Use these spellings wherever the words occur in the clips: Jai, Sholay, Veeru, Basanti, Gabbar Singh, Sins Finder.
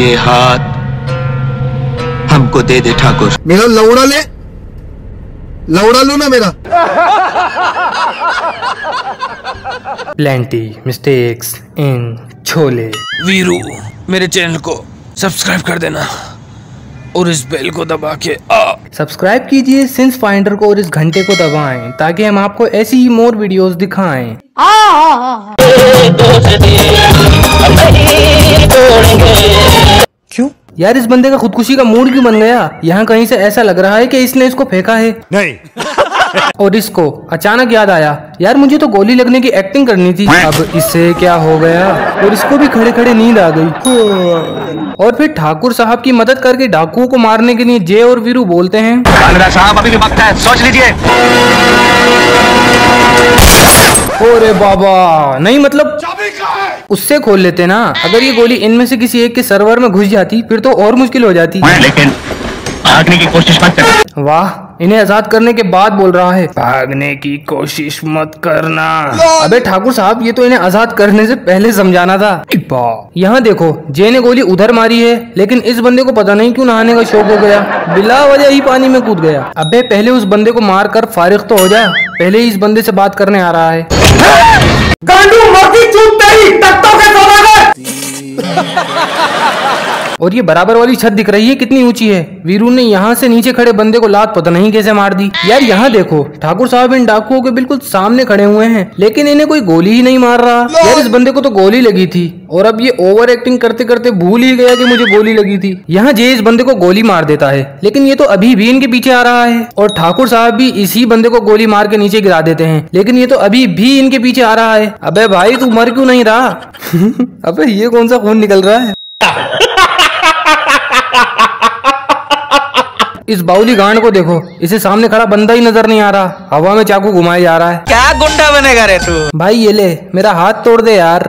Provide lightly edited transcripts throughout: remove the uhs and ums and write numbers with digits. ये हाथ हमको दे दे ठाकुर। मेरा लौड़ा ले, लौड़ा लो ना मेरा। Plenty mistakes in chole. Veeru मेरे चैनल को सब्सक्राइब कर देना और इस बेल को दबा के सब्सक्राइब कीजिए सिंस फाइंडर को और इस घंटे को दबाएं ताकि हम आपको ऐसी ही मोर वीडियोस दिखाएं। क्यों यार इस बंदे का खुदकुशी का मूड क्यों बन गया? यहाँ कहीं से ऐसा लग रहा है कि इसने इसको फेंका है। नहीं। और इसको अचानक याद आया, यार मुझे तो गोली लगने की एक्टिंग करनी थी। अब इससे क्या हो गया? और इसको भी खड़े खड़े नींद आ गई। और फिर ठाकुर साहब की मदद करके डाकुओं को मारने के लिए जय और वीरू बोलते हैं, कालरा साहब अभी भी वक्त है, सोच लीजिए। ओरे बाबा, नहीं मतलब चाबी कहाँ है? उससे खोल लेते ना। अगर ये गोली इनमें से किसी एक के सर्वर में घुस जाती फिर तो और मुश्किल हो जाती। लेकिन भागने की कोशिश मत करना। वाह, इन्हें आजाद करने के बाद बोल रहा है, भागने की कोशिश मत करना। अबे ठाकुर साहब, ये तो इन्हें आजाद करने से पहले समझाना था। यहाँ देखो, जय ने गोली उधर मारी है लेकिन इस बंदे को पता नहीं क्यों नहाने का शौक हो गया, बिला वजह ही पानी में कूद गया। अबे पहले उस बंदे को मार कर फारिग तो हो जाए, पहले ही इस बंदे से बात करने आ रहा है। गांडू मर्दी चूत तेरी तख्तों के सौदागर। और ये बराबर वाली छत दिख रही है कितनी ऊंची है। वीरू ने यहाँ से नीचे खड़े बंदे को लात पता नहीं कैसे मार दी। यार यहाँ देखो, ठाकुर साहब इन डाकुओं के बिल्कुल सामने खड़े हुए हैं लेकिन इन्हें कोई गोली ही नहीं मार रहा। यार इस बंदे को तो गोली लगी थी और अब ये ओवर एक्टिंग करते करते भूल ही गया कि मुझे गोली लगी थी। यहाँ जय इस बंदे को गोली मार देता है लेकिन ये तो अभी भी इनके पीछे आ रहा है। और ठाकुर साहब भी इसी बंदे को गोली मार के नीचे गिरा देते हैं लेकिन ये तो अभी भी इनके पीछे आ रहा है। अबे भाई तू मर क्यों नहीं रहा? अबे ये कौन सा खून निकल रहा है? इस बाउली गांड को देखो, इसे सामने खड़ा बंदा ही नजर नहीं आ रहा, हवा में चाकू घुमाया जा रहा है। क्या गुंडा बनेगा रे तू? भाई ये ले, मेरा हाथ तोड़ दे यार।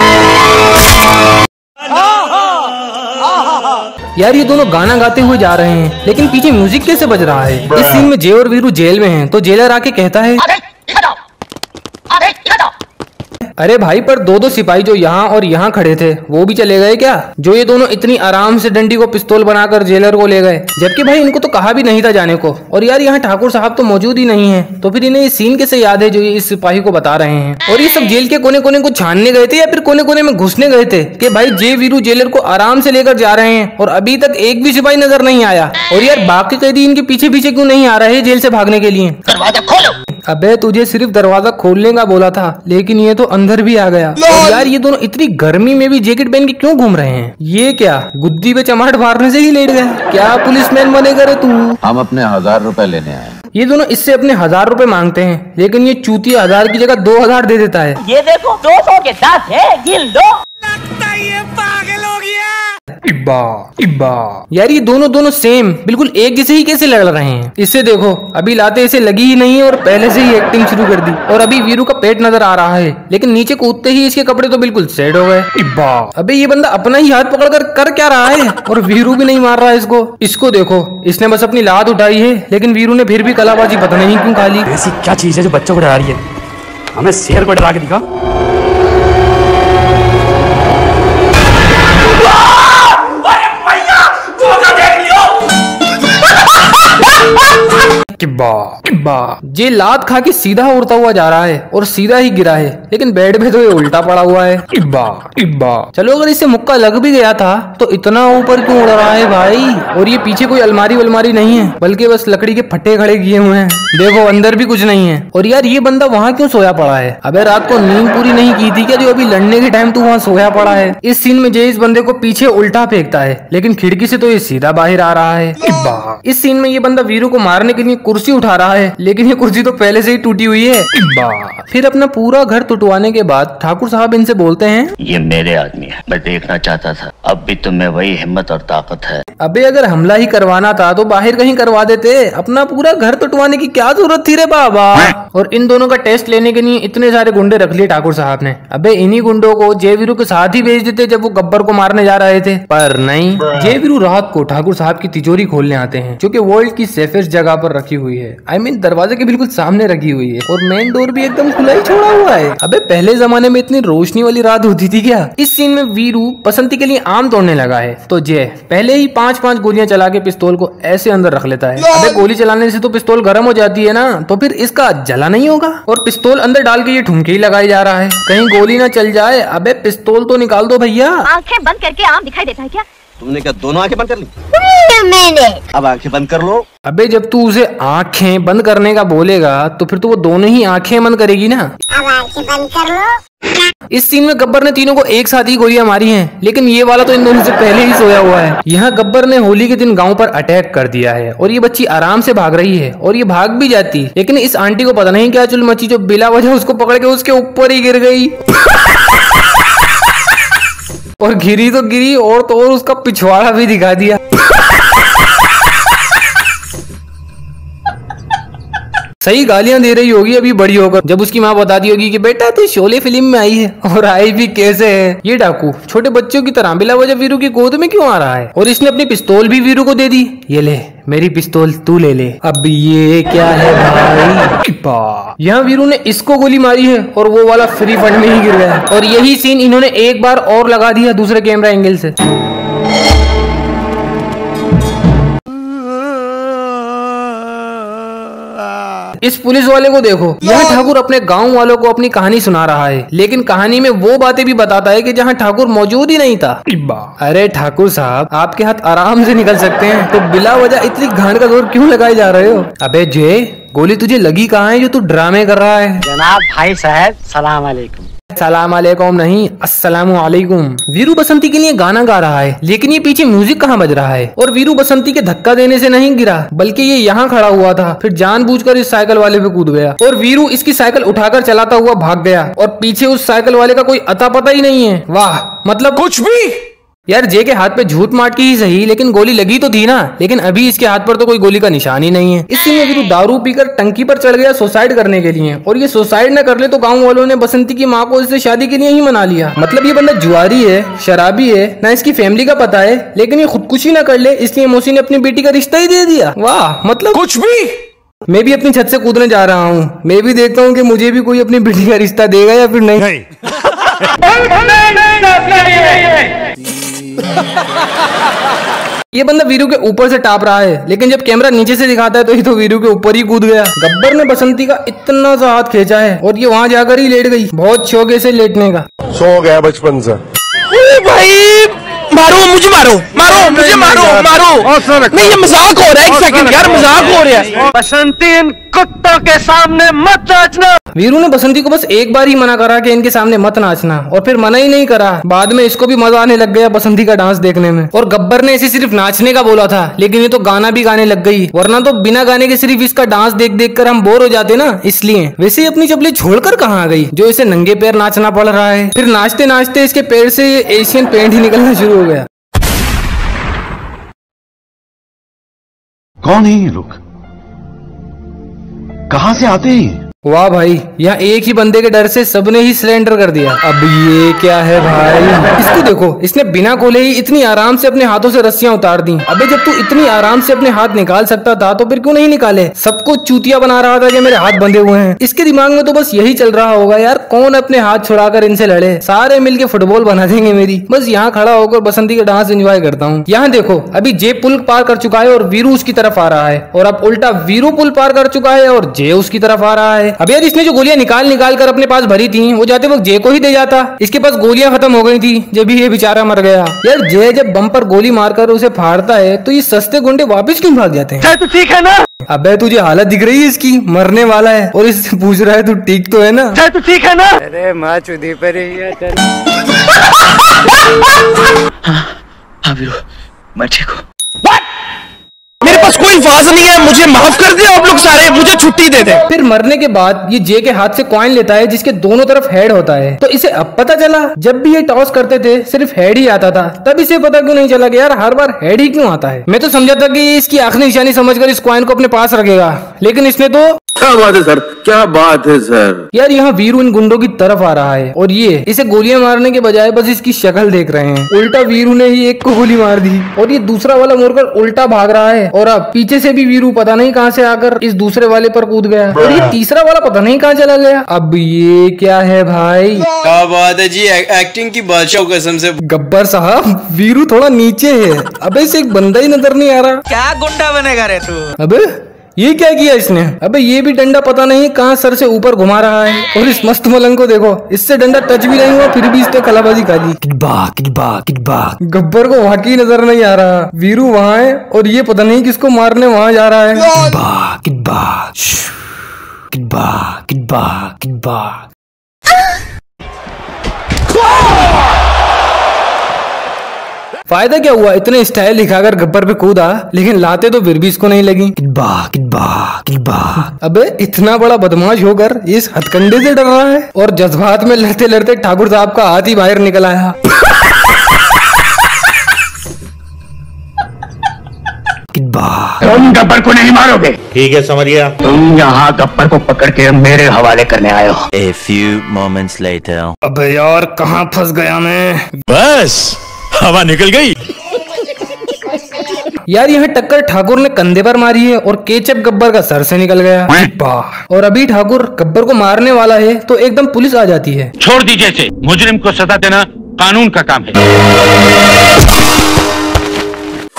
यार ये दोनों गाना गाते हुए जा रहे हैं लेकिन पीछे म्यूजिक कैसे बज रहा है? इस सीन में जय और वीरू जेल में हैं तो जेलर आके कहता है, अरे भाई पर दो दो सिपाही जो यहाँ और यहाँ खड़े थे वो भी चले गए क्या? जो ये दोनों इतनी आराम से डंडी को पिस्तौल बनाकर जेलर को ले गए, जबकि भाई इनको तो कहा भी नहीं था जाने को। और यार यहाँ ठाकुर साहब तो मौजूद ही नहीं है तो फिर इन्हें ये सीन कैसे याद है जो ये इस सिपाही को बता रहे हैं? और ये सब जेल के कोने कोने को छानने गए थे या फिर कोने कोने में घुसने गए थे कि भाई जय वीरू जेलर को आराम से लेकर जा रहे हैं और अभी तक एक भी सिपाही नजर नहीं आया। और यार बाकी कैदी इनके पीछे पीछे क्यों नहीं आ रहे है जेल से भागने के लिए? दरवाजा खोलो। अबे तुझे सिर्फ दरवाजा खोलने का बोला था लेकिन ये तो अंदर भी आ गया। और यार ये दोनों इतनी गर्मी में भी जैकेट पहन के क्यों घूम रहे हैं? ये क्या गुद्दी पे चमाट मारने से ही लेट गया? क्या पुलिसमैन बनेगा रे तू? हम अपने 1000 रुपए लेने आए। ये दोनों इससे अपने 1000 रुपए मांगते हैं लेकिन ये चूती 1000 की जगह 2000 दे देता है। ये देखो 200 के 10 है, गिन लो। लगता ये पागल हो गया। इब्बा इब्बा, यार ये दोनों सेम बिल्कुल एक जैसे ही कैसे लड़ रहे हैं? इससे देखो अभी लाते इसे लगी ही नहीं है और पहले से ही एक्टिंग शुरू कर दी। और अभी वीरू का पेट नजर आ रहा है लेकिन नीचे कूदते ही इसके कपड़े तो बिल्कुल सेट हो गए। इब्बा, अबे ये बंदा अपना ही हाथ पकड़ कर क्या रहा है? और वीरू भी नहीं मार रहा है इसको। इसको देखो, इसने बस अपनी लात उठाई है लेकिन वीरू ने फिर भी कलाबाजी पता नहीं क्यों खा ली। ऐसी क्या चीज है जो बच्चों को डरा रही है? हमें शेर को डरा के दिखा। किब्बा किब्बा, ये लात खा के सीधा उड़ता हुआ जा रहा है और सीधा ही गिरा है लेकिन बेड पे तो ये उल्टा पड़ा हुआ है। किब्बा किब्बा, चलो अगर इसे मुक्का लग भी गया था तो इतना ऊपर क्यों उड़ रहा है भाई? और ये पीछे कोई अलमारी वलमारी नहीं है बल्कि बस लकड़ी के फट्टे खड़े किए हुए हैं। देखो अंदर भी कुछ नहीं है। और यार ये बंदा वहाँ क्यों सोया पड़ा है? अबे रात को नींद पूरी नहीं की थी क्या जो अभी लड़ने के टाइम तू वहाँ सोया पड़ा है? इस सीन में जय इस बंदे को पीछे उल्टा फेंकता है लेकिन खिड़की से तो ये सीधा बाहर आ रहा है। इस सीन में ये बंदा वीरू को मारने के लिए कुर्सी उठा रहा है लेकिन ये कुर्सी तो पहले से ही टूटी हुई है। फिर अपना पूरा घर टूटवाने के बाद ठाकुर साहब इनसे बोलते हैं, ये मेरे आदमी है, मैं देखना चाहता था अब भी तुम्हें वही हिम्मत और ताकत है। अबे अगर हमला ही करवाना था तो बाहर कहीं करवा देते, अपना पूरा घर टूटवाने की क्या जरूरत थी रे बाबा? और इन दोनों का टेस्ट लेने के लिए इतने सारे गुंडे रख लिए ठाकुर साहब ने। अबे इन्हीं गुंडों को जय वीरू के साथ ही भेज देते जब वो गब्बर को मारने जा रहे थे, पर नहीं। जय वीरू रात को ठाकुर साहब की तिजोरी खोलने आते हैं जो की वर्ल्ड की सेफेस्ट जगह पर रखी हुई है, I mean, दरवाजे के बिल्कुल सामने रखी हुई है और मेन डोर भी एकदम खुला ही छोड़ा हुआ है। अबे पहले जमाने में इतनी रोशनी वाली रात होती थी क्या? इस सीन में वीरू बसंती के लिए आम तोड़ने लगा है तो जय पहले ही 5-5 गोलियां चला के पिस्तौल को ऐसे अंदर रख लेता है। अबे गोली चलाने से तो पिस्तौल गर्म हो जाती है ना, तो फिर इसका जला नहीं होगा? और पिस्तौल अंदर डाल के ये ठुमके ही लगाए जा रहा है कहीं गोली ना चल जाए। अबे पिस्तौल तो निकाल दो भैया। आंखें बंद करके आम दिखाई देता है क्या? तुमने क्या दोनों आंखें बंद कर ली? मैंने। अब आंखें बंद कर लो। अबे जब तू उसे आंखें बंद करने का बोलेगा तो फिर तो वो दोनों ही आंखें बंद करेगी ना। अब आंखें बंद कर लो। इस सीन में गब्बर ने तीनों को एक साथ ही गोलियां मारी हैं, लेकिन ये वाला तो इन दोनों से पहले ही सोया हुआ है। यहाँ गब्बर ने होली के दिन गांव पर अटैक कर दिया है और ये बच्ची आराम से भाग रही है और ये भाग भी जाती, लेकिन इस आंटी को पता नहीं क्या चुल मची जो बिला वजह उसको पकड़ के उसके ऊपर ही गिर गई और गिरी तो गिरी और तो और उसका पिछवाड़ा भी दिखा दिया। सही गालियां दे रही होगी अभी बड़ी होकर, जब उसकी माँ बताती होगी कि बेटा तू शोले फिल्म में आई है और आई भी कैसे है। ये डाकू छोटे बच्चों की तरह बिला वजह वीरू की गोद में क्यों आ रहा है? और इसने अपनी पिस्तौल भी वीरू को दे दी। ये ले मेरी पिस्तौल तू ले ले। अब ये क्या है भाई? यहाँ वीरू ने इसको गोली मारी है और वो वाला फ्री फंड में ही गिर गया है और यही सीन इन्होंने एक बार और लगा दिया दूसरे कैमरा एंगल से। इस पुलिस वाले को देखो, यहाँ ठाकुर अपने गांव वालों को अपनी कहानी सुना रहा है, लेकिन कहानी में वो बातें भी बताता है कि जहाँ ठाकुर मौजूद ही नहीं था। अरे ठाकुर साहब आपके हाथ आराम से निकल सकते हैं, तो बिला वजह इतनी घान का जोर क्यों लगाए जा रहे हो? अबे जय गोली तुझे लगी कहाँ है जो तू ड्रामे कर रहा है? जनाब भाई साहब सलाम अलैकुम। सलाम अलैकुम नहीं, अस्सलाम वालेकुम। वीरू बसंती के लिए गाना गा रहा है, लेकिन ये पीछे म्यूजिक कहाँ बज रहा है? और वीरू बसंती के धक्का देने से नहीं गिरा बल्कि ये यहाँ खड़ा हुआ था, फिर जानबूझकर इस साइकिल वाले पे कूद गया और वीरू इसकी साइकिल उठाकर चलाता हुआ भाग गया और पीछे उस साइकिल वाले का कोई अता पता ही नहीं है। वाह मतलब कुछ भी। यार जे के हाथ पे झूठ मार के ही सही, लेकिन गोली लगी तो थी ना, लेकिन अभी इसके हाथ पर तो कोई गोली का निशान ही नहीं है। इस सीन में वीरू दारू पीकर टंकी पर चढ़ गया सुसाइड करने के लिए, और ये सुसाइड न कर ले तो गांव वालों ने बसंती की माँ को इससे शादी के लिए ही मना लिया। मतलब ये बंदा जुआरी है, शराबी है, न इसकी फैमिली का पता है, लेकिन ये खुदकुशी न कर ले इसलिए मौसी ने अपनी बेटी का रिश्ता ही दे दिया। वाह मतलब कुछ भी। मैं भी अपनी छत से कूदने जा रहा हूँ, मैं भी देखता हूँ कि मुझे भी कोई अपनी बेटी का रिश्ता देगा या फिर नहीं। ये बंदा वीरू के ऊपर से टाप रहा है, लेकिन जब कैमरा नीचे से दिखाता है तो ये तो वीरू के ऊपर ही कूद गया। गब्बर ने बसंती का इतना सा हाथ खींचा है और ये वहाँ जाकर ही लेट गई। बहुत शौक है इसे लेटने का, शौक है बचपन से। भाई मारो मुझे, मारो मारो मुझे, मारो मारो। नहीं ये मजाक हो रहा है, एक सेकंड यार मजाक हो रहा है। बसंती इन कुत्तों के सामने मत नाचना। वीरू ने बसंती को बस एक बार ही मना करा कि इनके सामने मत नाचना, और फिर मना ही नहीं करा। बाद में इसको भी मजा आने लग गया बसंती का डांस देखने में, और गब्बर ने इसे सिर्फ नाचने का बोला था लेकिन ये तो गाना भी गाने लग गई, वरना तो बिना गाने के सिर्फ इसका डांस देख देख कर हम बोर हो जाते ना, इसलिए। वैसे अपनी चपली छोड़कर कहाँ आ गई जो इसे नंगे पैर नाचना पड़ रहा है? फिर नाचते नाचते इसके पैर से ये एशियन पेंट ही निकलना शुरू हो गया। कौन है ये लोग, कहाँ से आते हैं? वाह भाई यहाँ एक ही बंदे के डर से सबने ही सिलेंडर कर दिया। अब ये क्या है भाई? इसको देखो, इसने बिना खोले ही इतनी आराम से अपने हाथों से रस्सियां उतार दी। अबे जब तू इतनी आराम से अपने हाथ निकाल सकता था तो फिर क्यों नहीं निकाले? सबको चूतिया बना रहा था कि मेरे हाथ बंधे हुए हैं। इसके दिमाग में तो बस यही चल रहा होगा यार कौन अपने हाथ छुड़ाकर इनसे लड़े, सारे मिल के फुटबॉल बना देंगे मेरी। बस यहाँ खड़ा होकर बसंती का डांस एंजॉय करता हूँ। यहाँ देखो अभी जय पुल पार कर चुका है और वीरू उसकी तरफ आ रहा है, और अब उल्टा वीरू पुल पार कर चुका है और जय उसकी तरफ आ रहा है। अब यार इसने जो गोलियां निकाल निकाल कर अपने पास भरी थी वो जाते वक्त जय को ही दे जाता, इसके पास गोलियां खत्म हो गई थी जब ये बेचारा मर गया। यार जय जब बम पर गोली मारकर उसे फाड़ता है तो ये सस्ते गुंडे वापस क्यों भाग जाते हैं? तो ठीक है ना? अबे तुझे हालत दिख रही है इसकी, मरने वाला है और इससे पूछ रहा है तू ठीक तो है ना? तो ठीक है ना? अरे माँ चुदी पर कोई वाज नहीं है, मुझे माफ कर दे आप लोग सारे, मुझे छुट्टी दे दे। फिर मरने के बाद ये जे के हाथ से कॉइन लेता है जिसके दोनों तरफ हेड होता है, तो इसे अब पता चला। जब भी ये टॉस करते थे सिर्फ हेड ही आता था, तब इसे पता क्यों नहीं चला कि यार हर बार हेड ही क्यों आता है? मैं तो समझा था कि इसकी आखिरी निशानी समझकर इस कॉइन को अपने पास रखेगा, लेकिन इसने तो क्या बात है सर, क्या बात है सर। यार यहाँ वीरू इन गुंडों की तरफ आ रहा है और ये इसे गोलियां मारने के बजाय बस इसकी शक्ल देख रहे हैं। उल्टा वीरू ने ही एक को गोली मार दी और ये दूसरा वाला मोड़कर उल्टा भाग रहा है और अब पीछे से भी वीरू पता नहीं कहाँ से आकर इस दूसरे वाले पर कूद गया और ये तीसरा वाला पता नहीं कहाँ चला गया। अब ये क्या है भाई, क्या बात है जी, एक्टिंग की बादशाह कसम से। गब्बर साहब वीरू थोड़ा नीचे है, अबे इसे एक बंदा ही नजर नहीं आ रहा। क्या गुंडा बनेगा रे तू, अबे ये क्या किया इसने। अबे ये भी डंडा पता नहीं कहाँ सर से ऊपर घुमा रहा है और इस मस्त मलंग को देखो, इससे डंडा टच भी नहीं हुआ फिर भी इसने कलाबाजी कर दी। गब्बर को वाकई नजर नहीं आ रहा, वीरू वहाँ है और ये पता नहीं किसको मारने वहाँ जा रहा है। फायदा क्या हुआ, इतने स्टाइल दिखाकर गब्बर पे कूदा लेकिन लाते तो फिर भी इसको नहीं लगी। अबे इतना बड़ा बदमाश होकर इस हथकंडे से डर रहा है और जज्बात में लड़ते लड़ते ठाकुर साहब का हाथ ही बाहर निकल आया। तुम गब्बर को नहीं मारोगे, ठीक है समझ गया। तुम यहाँ गब्बर को पकड़ के मेरे हवाले करने आए हो। A few moments later. अबे यार कहाँ फंस गया मैं, बस हवा निकल गई। यार यह टक्कर ठाकुर ने कंधे पर मारी है और केचप गब्बर का सर से निकल गया और अभी ठाकुर गब्बर को मारने वाला है तो एकदम पुलिस आ जाती है। छोड़ दीजिए इसे, मुजरिम को सजा देना कानून का काम है।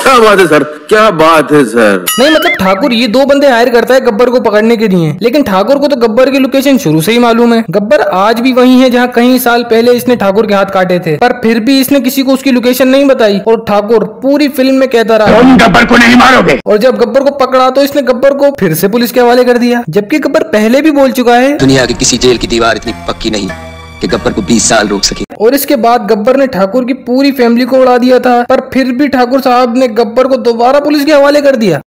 क्या बात है सर, क्या बात है सर। नहीं मतलब ठाकुर ये दो बंदे हायर करता है गब्बर को पकड़ने के लिए, लेकिन ठाकुर को तो गब्बर की लोकेशन शुरू से ही मालूम है। गब्बर आज भी वही है जहाँ कई साल पहले इसने ठाकुर के हाथ काटे थे, पर फिर भी इसने किसी को उसकी लोकेशन नहीं बताई और ठाकुर पूरी फिल्म में कहता रहा तुम गब्बर को नहीं मारोगे, और जब गब्बर को पकड़ा तो इसने गब्बर को फिर से पुलिस के हवाले कर दिया, जबकि गब्बर पहले भी बोल चुका है दुनिया की किसी जेल की दीवार इतनी पक्की नहीं कि गब्बर को 20 साल रोक सके। और इसके बाद गब्बर ने ठाकुर की पूरी फैमिली को उड़ा दिया था, पर फिर भी ठाकुर साहब ने गब्बर को दोबारा पुलिस के हवाले कर दिया।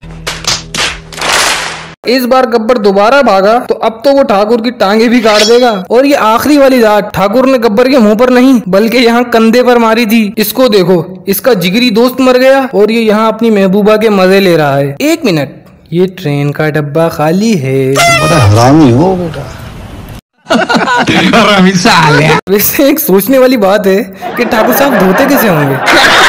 इस बार गब्बर दोबारा भागा तो अब तो वो ठाकुर की टांगे भी काट देगा। और ये आखिरी वाली दांत ठाकुर ने गब्बर के मुंह पर नहीं बल्कि यहाँ कंधे पर मारी थी। इसको देखो, इसका जिगरी दोस्त मर गया और ये यहाँ अपनी महबूबा के मजे ले रहा है। एक मिनट, ये ट्रेन का डब्बा खाली है। वैसे एक सोचने वाली बात है कि ठाकुर साहब धोते कैसे होंगे।